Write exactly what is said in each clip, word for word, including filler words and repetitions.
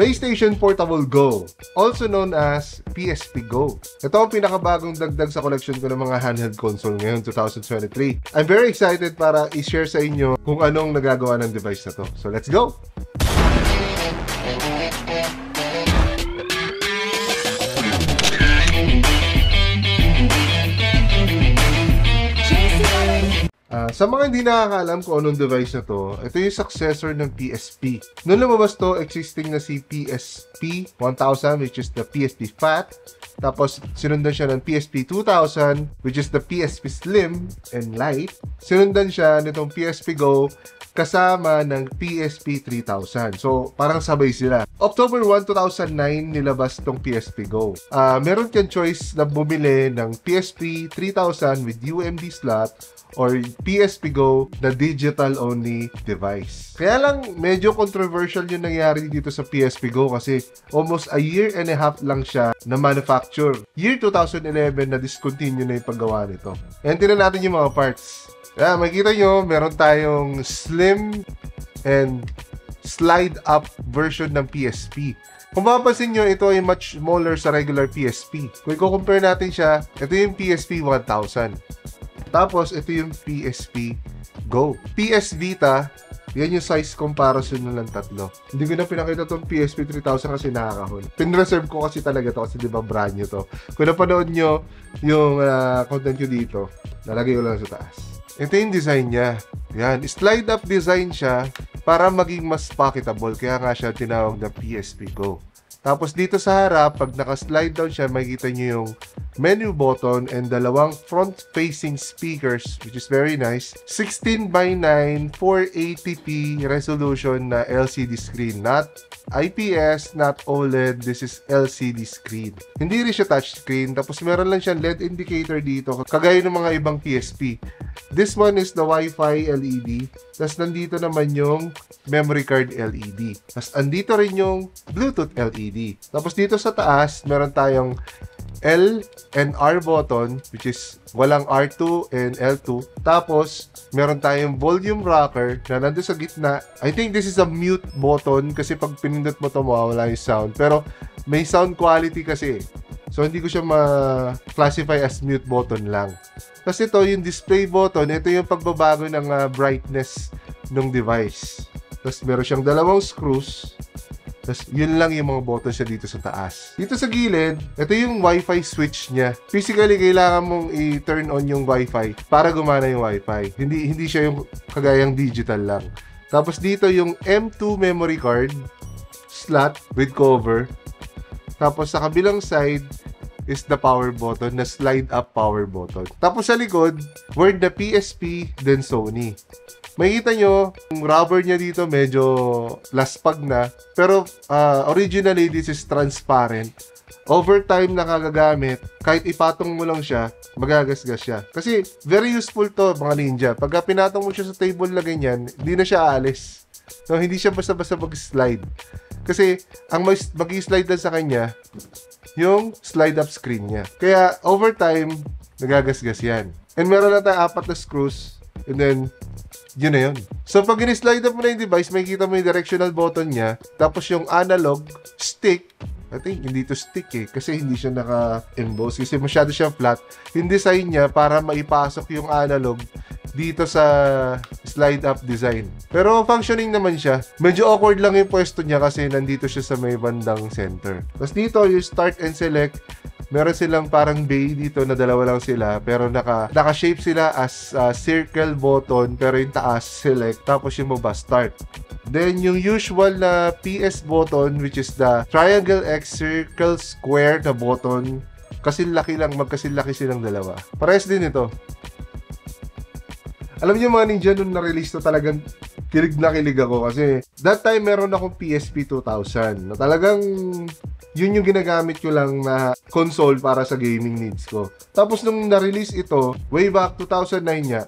PlayStation Portable Go, also known as P S P Go. Ito ang pinakabagong dagdag sa collection ko ng mga handheld console ngayon, twenty twenty-three. I'm very excited para i-share sa inyo kung anong nagagawa ng device na to. So let's go! Uh, sa mga hindi nakakaalam kung anong device na to, ito yung successor ng P S P. Noong lumabas to, existing na si P S P one thousand, which is the P S P Fat. Tapos, sinundan siya ng P S P two thousand, which is the P S P Slim and Light. Sinundan siya nitong P S P Go, kasama ng P S P three thousand. So, parang sabay sila. October first, two thousand nine, nilabas itong P S P Go. Uh, meron kang choice na bumili ng P S P three thousand with U M D slot or P S P Go na digital-only device. Kaya lang, medyo controversial yung nangyari dito sa P S P Go kasi almost a year and a half lang siya na manufacture. Year two thousand eleven na discontinue na yung paggawa nito. And tinan natin yung mga parts. Kaya makikita nyo, meron tayong slim and slide-up version ng P S P. Kung mapapansin nyo, ito ay much smaller sa regular P S P. Kung i-compare natin siya, ito yung P S P one thousand. Tapos, ito yung P S P Go. P S Vita, yan yung size comparison nilang tatlo. Hindi ko na pinakita tong P S P three thousand kasi nakakahol. Pinreserve ko kasi talaga to kasi di ba brand nyo to. Kung napanood nyo yung uh, content nyo dito, nalagay ko lang sa taas. Ito yung design niya. Yan. Slide up design siya para maging mas pocketable. Kaya nga siya tinawag na P S P Go. Tapos dito sa harap, pag naka-slide down siya, makikita nyo yung menu button and dalawang front-facing speakers, which is very nice. sixteen by nine, four eighty p resolution na L C D screen. Not I P S, not OLED. This is L C D screen. Hindi rin siya touchscreen. Tapos meron lang siya L E D indicator dito, kagaya ng mga ibang P S P. This one is the Wi-Fi L E D. Tapos nandito naman yung memory card L E D. Tapos andito rin yung Bluetooth L E D. Tapos dito sa taas, meron tayong L and R button, which is walang R two and L two. Tapos, meron tayong volume rocker na nandun sa gitna. I think this is a mute button kasi pag pinindot mo ito, mawawala yung sound. Pero may sound quality kasi. So, hindi ko siya ma-classify as mute button lang. Tapos ito, yung display button, ito yung pagbabago ng uh, brightness ng device. Tapos meron siyang dalawang screws. Tapos yun lang yung mga buttons siya dito sa taas. Dito sa gilid, ito yung Wi-Fi switch niya. Physically, kailangan mong i-turn on yung Wi-Fi para gumana yung Wi-Fi. Hindi, hindi siya yung kagayang digital lang. Tapos dito yung M two memory card slot with cover. Tapos sa kabilang side is the power button na slide up power button. Tapos sa likod, word na P S P then Sony. Makikita nyo, yung rubber niya dito medyo laspag na. Pero uh, originally this is transparent. Over time na kagagamit, kahit ipatong mo lang siya, magagasgas siya. Kasi very useful to mga ninja. Pagka pinatong mo siya sa table na ganyan, hindi na siya aalis. So hindi siya basta-basta mag-slide. Kasi ang mag-slide lang sa kanya, yung slide-up screen niya. Kaya over time, nagagasgas yan. And meron na tayong apat na screws. And then, yun na yun. So pag in-slide up mo na yung device, makikita mo yung directional button niya. Tapos yung analog stick, I think hindi to stick eh. Kasi hindi siya naka-emboss. Kasi masyado siya flat. Yung design niya para maipasok yung analog dito sa slide-up design. Pero functioning naman siya. Medyo awkward lang yung pwesto niya kasi nandito siya sa may bandang center. Tapos dito, yung start and select, meron silang parang bay dito na dalawa lang sila. Pero naka, naka-shape sila as uh, circle button. Pero yung taas, select. Tapos yung baba, start. Then yung usual na P S button, which is the triangle, X, circle, square na button. Kasi laki lang, magkasilaki silang dalawa. Parehas din ito. Alam niyo mga ninja, nung na-release to talagang kilig na kilig ako kasi that time meron akong P S P two thousand na talagang yun yung ginagamit ko lang na console para sa gaming needs ko. Tapos nung na-release ito, way back two thousand nine niya,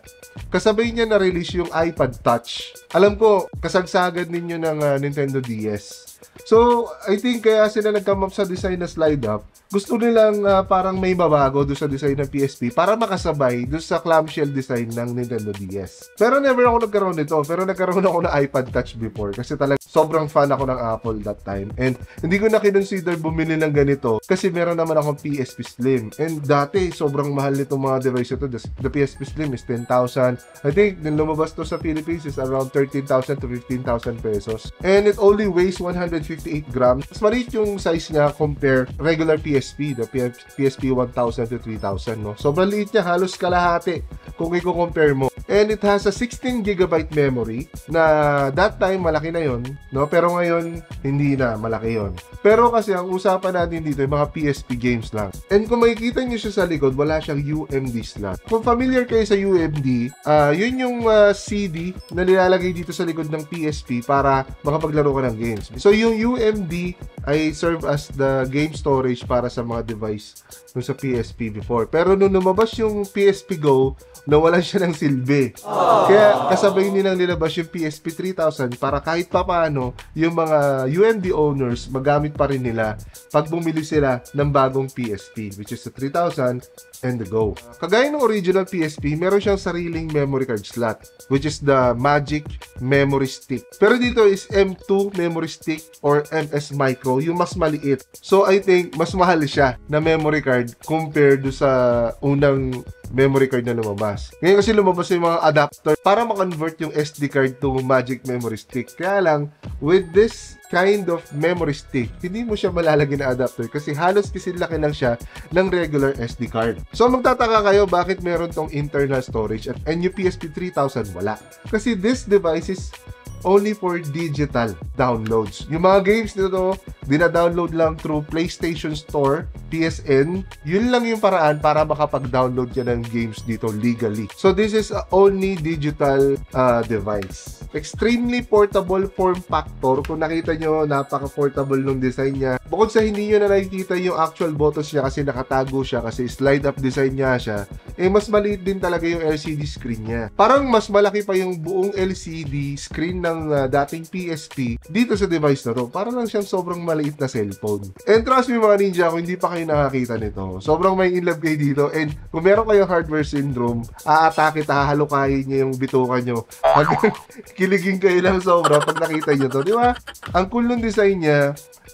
kasabay niya na-release yung iPad Touch. Alam ko, kasagsagan ninyo ng uh, Nintendo D S. So, I think kaya sila nagkamap sa design na slide up. Gusto nilang uh, parang may mabago doon sa design ng P S P para makasabay doon sa clamshell design ng Nintendo D S. Pero never ako nagkaroon nito. Pero nagkaroon ako ng iPad Touch before kasi talaga sobrang fan ako ng Apple that time. And hindi ko na kinonsider bumili ng ganito kasi meron naman akong P S P Slim. And dati, sobrang mahal nitong mga device ito. The P S P Slim is ten thousand. I think, nung lumabas to sa Philippines is around thirteen thousand to fifteen thousand pesos. And it only weighs one hundred fifty-eight grams. Mas maliit yung size niya compare regular P S P, the P S P one thousand to three thousand. No? Sobrang liit niya, halos kalahati kung i-compare mo. And it has a sixteen gigabyte memory na that time malaki na yon, no? Pero ngayon hindi na malaki yon. Pero kasi ang usapan natin dito ay mga P S P games lang. And kung makikita niyo siya sa likod, wala siyang U M D slot. Kung familiar kayo sa U M D, uh, yun yung uh, C D na nilalagay dito sa likod ng P S P para makapaglaro ka ng games. So yung U M D ay serve as the game storage para sa mga device nung sa P S P before. Pero nung lumabas yung P S P Go, nawalan siya ng silbi. Aww. Kaya kasabay nilang nilabas yung P S P three thousand para kahit papaano yung mga U M D owners magamit pa rin nila pag bumili sila ng bagong P S P, which is the three thousand and the Go. Kagaya ng original P S P, meron siyang sariling memory card slot, which is the Magic Memory Stick. Pero dito is M two Memory Stick or M S Micro, yung mas maliit. So I think mas mahal siya na memory card compared do sa unang memory card na lumabas. Ngayon kasi lumabas yung mga adapter para makonvert yung S D card to Magic Memory Stick. Kaya lang, with this kind of memory stick, hindi mo siya malalagyan na adapter kasi halos kasi laki lang siya ng regular S D card. So magtataka kayo bakit meron tong internal storage at P S P three thousand wala. Kasi this device is only for digital downloads. Yung mga games nito, dina-download lang through PlayStation Store, P S N. Yun lang yung paraan para makapag-download ka ng games dito legally. So this is a only digital uh, device. Extremely portable form factor. Kung nakita nyo, napaka-portable ng design niya. Bukod sa hindi nyo na nakikita yung actual buttons niya kasi nakatago siya, kasi slide-up design niya siya, eh mas maliit din talaga yung L C D screen niya. Parang mas malaki pa yung buong L C D screen na ng uh, dating P S P dito sa device na to. Para lang siyang sobrang maliit na cellphone. And trust me mga ninja, kung hindi pa kayo nakakita nito, sobrang may in love kayo dito. And kung meron kayong hardware syndrome, aatake, hahalukahin niya yung bituka nyo. Kiligin kayo lang sobra pag nakita nyo to. Di ba? Ang cool ng design niya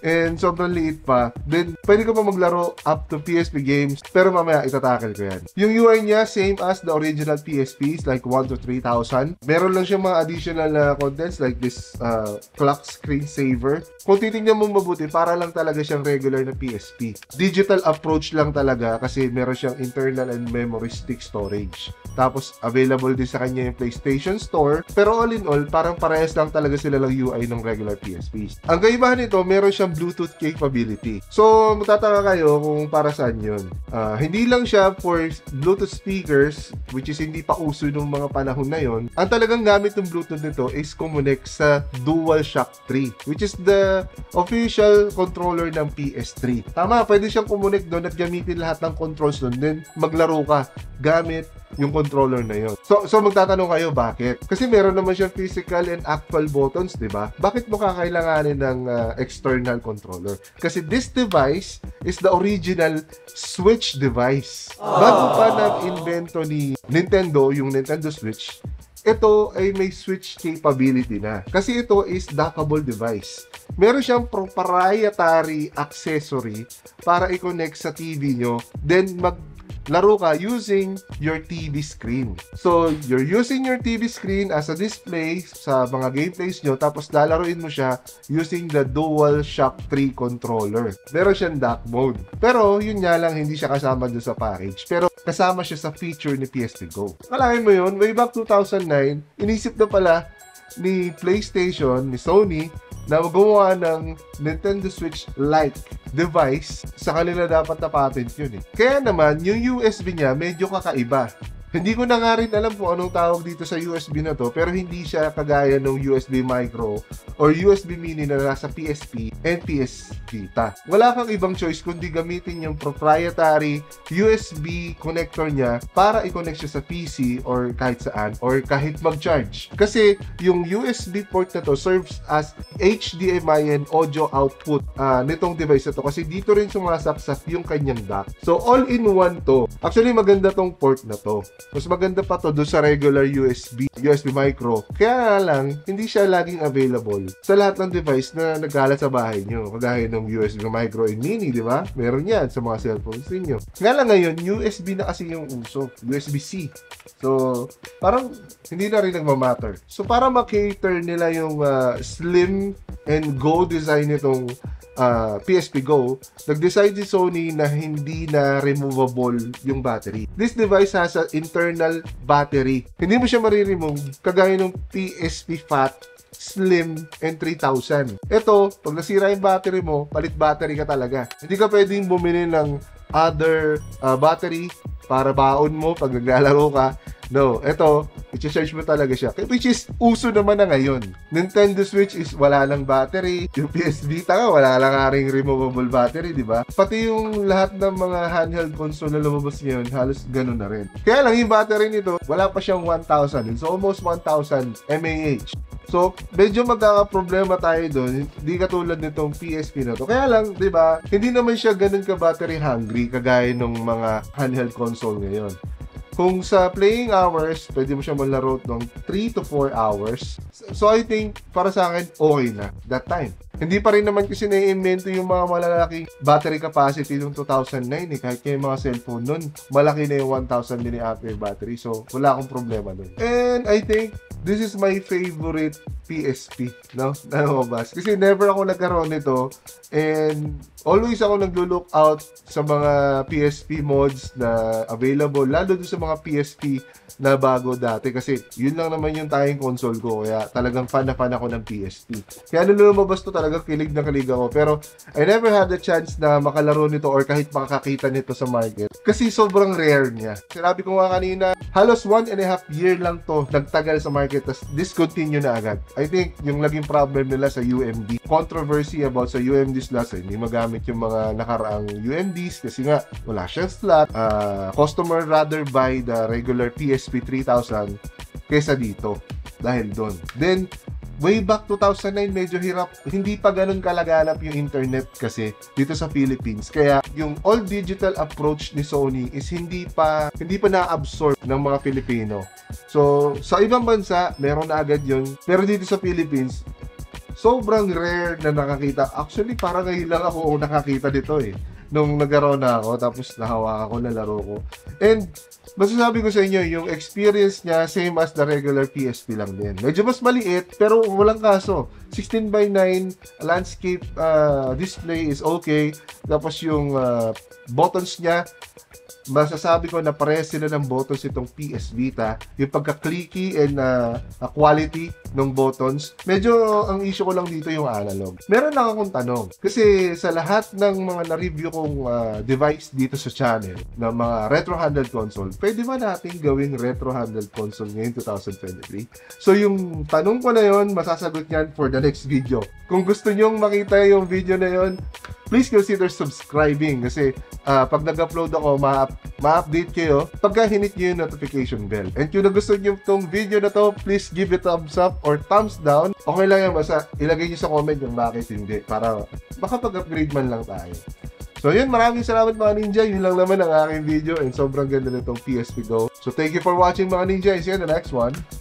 and sobrang liit pa. Then pwede ka pa maglaro up to P S P games, pero mamaya itatakil ko yan. Yung U I niya, same as the original P S P, like one to three thousand. Meron lang siyang mga additional na content like this uh, clock screensaver. Kung titignan mo mabuti, para lang talaga siyang regular na P S P. Digital approach lang talaga kasi meron siyang internal and memory stick storage. Tapos, available din sa kanya yung PlayStation Store. Pero all in all, parang parehas lang talaga sila lang U I ng regular P S P. Ang kaibahan nito, meron siyang Bluetooth capability. So, matataka kayo kung para saan yun. Uh, hindi lang siya for Bluetooth speakers, which is hindi pa uso nung mga panahon na yon. Ang talagang gamit ng Bluetooth nito is connect sa DualShock three, which is the official controller ng P S three. Tama, pwede siyang kumonect doon at gamitin lahat ng controls doon, then maglaro ka gamit yung controller na yun. So, so magtatanong kayo, bakit? Kasi meron naman siyang physical and actual buttons, di ba? Bakit mo kakailanganin ng uh, external controller? Kasi this device is the original Switch device. Bago pa nag-invento ni Nintendo, yung Nintendo Switch, ito ay may Switch capability na. Kasi ito is dockable device. Meron siyang proprietary accessory para i-connect sa T V nyo, then maglaro ka using your T V screen. So, you're using your T V screen as a display sa mga gameplays nyo, tapos lalaroin mo siya using the DualShock three controller. Meron siyang dock mode. Pero, yun nga lang, hindi siya kasama dun sa package. Pero, kasama siya sa feature ni P S P Go. Alamin mo yun, way back two thousand nine, inisip na pala ni PlayStation, ni Sony, na gumawa ng Nintendo Switch-like device. Sa kanila dapat na patent yun eh. Kaya naman, yung U S B niya medyo kakaiba. Hindi ko na nga rin alam kung anong tawag dito sa U S B na to, pero hindi siya kagaya ng U S B Micro or U S B Mini na nasa P S P and P S Vita. Wala kang ibang choice kundi gamitin yung proprietary U S B connector niya para i-connect siya sa P C or kahit saan or kahit mag-charge. Kasi yung U S B port na to serves as H D M I and audio output uh, nitong device na to kasi dito rin sumasaksak yung kanyang dock. So all-in-one to. Actually maganda tong port na to. Mas maganda pa to doon sa regular U S B, U S B micro. Kaya lang, hindi siya laging available sa lahat ng device na nagkalat sa bahay nyo. Kagaya ng U S B micro and mini, di ba? Meron yan sa mga cellphones ninyo. Nga lang ngayon, U S B na kasi yung uso. U S B C. So, parang hindi na rin nagmamatter. So, para makater nila yung uh, slim and go design nitong Uh, P S P Go, nag-decide si Sony na hindi na removable yung battery. This device has an internal battery. Hindi mo siya mariremove kagaya ng P S P Fat, Slim, and three thousand. Ito, pag nasira yung battery mo, palit battery ka talaga. Hindi ka pwedeng bumili ng other uh, battery para baon mo pag naglalaro ka. No, eto, i-charge mo talaga siya. Which is, uso naman na ngayon. Nintendo Switch is wala lang battery. Yung P S Vita nga, wala lang aring removable battery, di ba? Pati yung lahat ng mga handheld console na lumabas ngayon, halos ganun na rin. Kaya lang yung battery nito, wala pa siyang one thousand. So, almost one thousand milliamp hours. So, medyo magkakaproblema tayo doon. Hindi katulad nitong P S P na to. Kaya lang, di ba, hindi naman siya ganun ka-battery hungry kagaya ng mga handheld console ngayon. Kung sa playing hours, pwede mo siya malaro ng three to four hours. So, I think, para sa akin, okay na that time. Hindi pa rin naman kasi na-invento yung mga malalaking battery capacity ng two thousand nine. Eh. Kahit yung mga cellphone nun, malaki na yung one thousand milliamp hours battery. So, wala akong problema nun. And I think, this is my favorite P S P, no? Nanobas. Kasi never ako nagkaroon nito and always ako naglo-look out sa mga P S P mods na available, lalo doon sa mga P S P na bago dati kasi yun lang naman yung tayong console ko kaya talagang fan na fan ako ng P S P. Kaya nung lumabas to talaga kilig na kilig ako pero I never had the chance na makalaro nito or kahit makakakita nito sa market kasi sobrang rare niya. Sinabi ko nga kanina, halos one and a half year lang to nagtagal sa market tas discontinue na agad. I think yung naging problem nila sa U M D, controversy about sa U M D slots, eh, hindi magamit yung mga nakaraang U M Ds kasi nga wala siyang slot. Uh, customer rather buy the regular P S P three thousand kesa dito dahil doon. Then, way back two thousand nine, medyo hirap. Hindi pa ganun kalaganap yung internet kasi dito sa Philippines. Kaya yung all-digital approach ni Sony is hindi pa, hindi pa na-absorb ng mga Pilipino. So, sa ibang bansa, meron na agad yun. Pero dito sa Philippines, sobrang rare na nakakita. Actually, parang ngayon lang ako nakakita dito eh. Nung nagkaroon na ako, tapos nahawakan ko, nalaro ko. And, masasabi ko sa inyo, yung experience niya, same as the regular P S P lang din. Medyo mas maliit, pero walang kaso. sixteen by nine, landscape uh, display is okay. Tapos yung uh, buttons niya, masasabi ko na parehas sila ng buttons itong P S Vita. Yung pagka-clicky and uh, quality ng buttons. Medyo ang issue ko lang dito yung analog. Meron lang akong tanong. Kasi sa lahat ng mga na-review kong uh, device dito sa channel, ng mga retro-handled console, pwede ba natin gawing retro-handled console ngayon twenty twenty-three? So yung tanong ko na yon, masasagot niyan for the next video. Kung gusto nyong makita yung video na yon, please consider subscribing kasi uh, pag nag-upload ako, ma-update kayo pagka hinit nyo yung notification bell. And kung nagustuhan nyo itong video na to, please give it thumbs up or thumbs down. Okay lang yan, basta ilagay nyo sa comment yung bakit hindi para makapag-upgrade man lang tayo. So yun, maraming salamat mga ninja. Yun lang naman ang aking video and sobrang ganda na itong P S P Go. So thank you for watching mga ninja. See you in the next one.